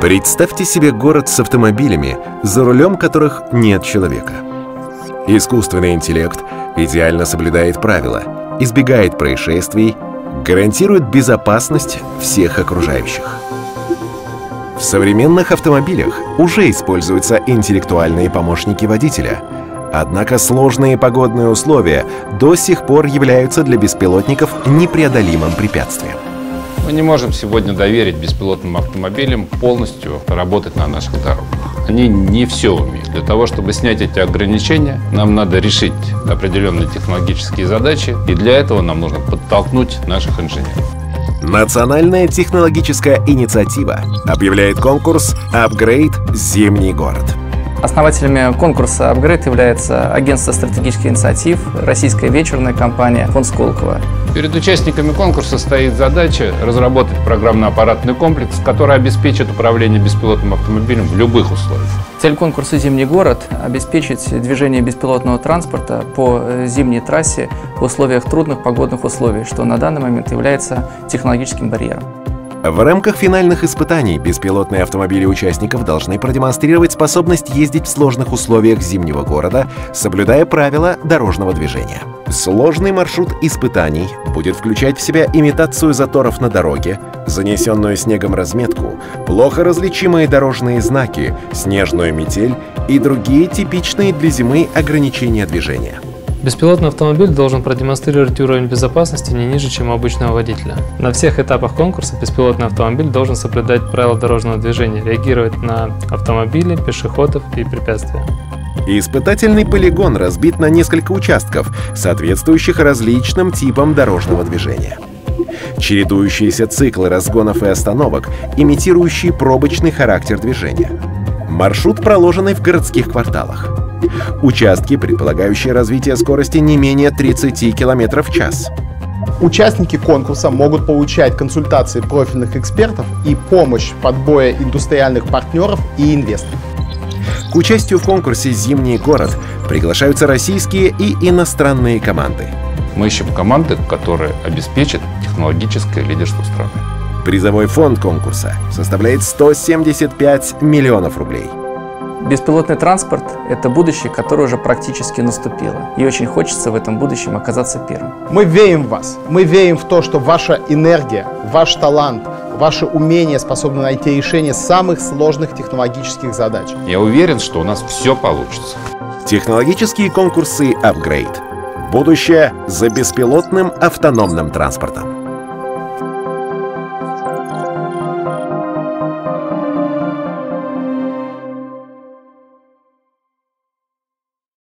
Представьте себе город с автомобилями, за рулем которых нет человека. Искусственный интеллект идеально соблюдает правила, избегает происшествий, гарантирует безопасность всех окружающих. В современных автомобилях уже используются интеллектуальные помощники водителя. Однако сложные погодные условия до сих пор являются для беспилотников непреодолимым препятствием. Мы не можем сегодня доверить беспилотным автомобилям полностью работать на наших дорогах. Они не все умеют. Для того, чтобы снять эти ограничения, нам надо решить определенные технологические задачи, и для этого нам нужно подтолкнуть наших инженеров. Национальная технологическая инициатива объявляет конкурс «Апгрейд. Зимний город». Основателями конкурса «Апгрейд» является Агентство стратегических инициатив, Российская венчурная компания, Фонд Сколково. Перед участниками конкурса стоит задача разработать программно-аппаратный комплекс, который обеспечит управление беспилотным автомобилем в любых условиях. Цель конкурса «Зимний город» – обеспечить движение беспилотного транспорта по зимней трассе в условиях трудных погодных условий, что на данный момент является технологическим барьером. В рамках финальных испытаний беспилотные автомобили участников должны продемонстрировать способность ездить в сложных условиях зимнего города, соблюдая правила дорожного движения. Сложный маршрут испытаний будет включать в себя имитацию заторов на дороге, занесенную снегом разметку, плохо различимые дорожные знаки, снежную метель и другие типичные для зимы ограничения движения. Беспилотный автомобиль должен продемонстрировать уровень безопасности не ниже, чем у обычного водителя. На всех этапах конкурса беспилотный автомобиль должен соблюдать правила дорожного движения, реагировать на автомобили, пешеходов и препятствия. Испытательный полигон разбит на несколько участков, соответствующих различным типам дорожного движения. Чередующиеся циклы разгонов и остановок, имитирующие пробочный характер движения. Маршрут, проложенный в городских кварталах. Участки, предполагающие развитие скорости не менее 30 км в час. Участники конкурса могут получать консультации профильных экспертов и помощь в подборе индустриальных партнеров и инвесторов. К участию в конкурсе «Зимний город» приглашаются российские и иностранные команды. Мы ищем команды, которые обеспечат технологическое лидерство страны. Призовой фонд конкурса составляет 175 миллионов рублей. Беспилотный транспорт – это будущее, которое уже практически наступило. И очень хочется в этом будущем оказаться первым. Мы верим в вас. Мы верим в то, что ваша энергия, ваш талант, ваши умения способны найти решение самых сложных технологических задач. Я уверен, что у нас все получится. Технологические конкурсы «Апгрейд». Будущее за беспилотным автономным транспортом.